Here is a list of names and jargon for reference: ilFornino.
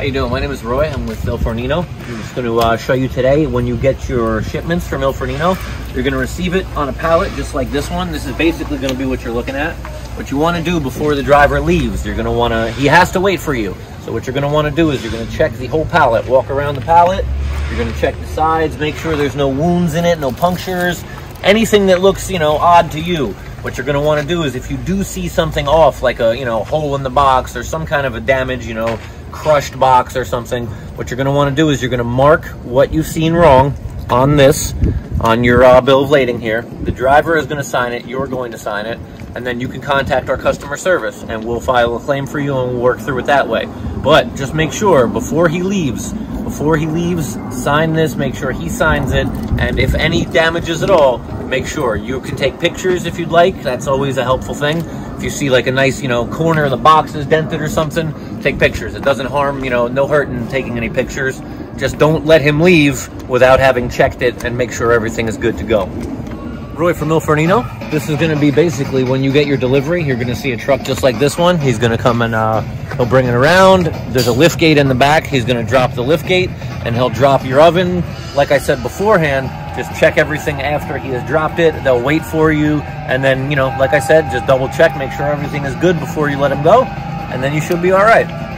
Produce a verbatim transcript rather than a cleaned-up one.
How you doing? My name is Roy. I'm with ilFornino. I'm just going to uh, show you today when you get your shipments from ilFornino, you're going to receive it on a pallet just like this one. This is basically going to be what you're looking at. What you want to do before the driver leaves, you're going to want to, he has to wait for you. So what you're going to want to do is you're going to check the whole pallet, walk around the pallet. You're going to check the sides, make sure there's no wounds in it, no punctures, anything that looks, you know, odd to you. What you're going to want to do is if you do see something off, like a, you know, hole in the box or some kind of a damage, you know, crushed box or something, what you're going to want to do is you're going to mark what you've seen wrong on this, on your uh, bill of lading here. The driver is going to sign it, you're going to sign it, and then you can contact our customer service and we'll file a claim for you and we'll work through it that way. But just make sure before he leaves, before he leaves, sign this, make sure he signs it, and if any damages at all, make sure you can take pictures if you'd like. That's always a helpful thing. If you see like a nice, you know, corner of the box is dented or something, take pictures. It doesn't harm, you know, no hurt in taking any pictures. Just don't let him leave without having checked it and make sure everything is good to go. Roy from ilFornino. This is going to be basically when you get your delivery, you're going to see a truck just like this one. He's going to come and uh, he'll bring it around. There's a lift gate in the back. He's going to drop the lift gate and he'll drop your oven. Like I said beforehand, just check everything after he has dropped it. They'll wait for you. And then, you know, like I said, just double check, make sure everything is good before you let him go. And then you should be all right.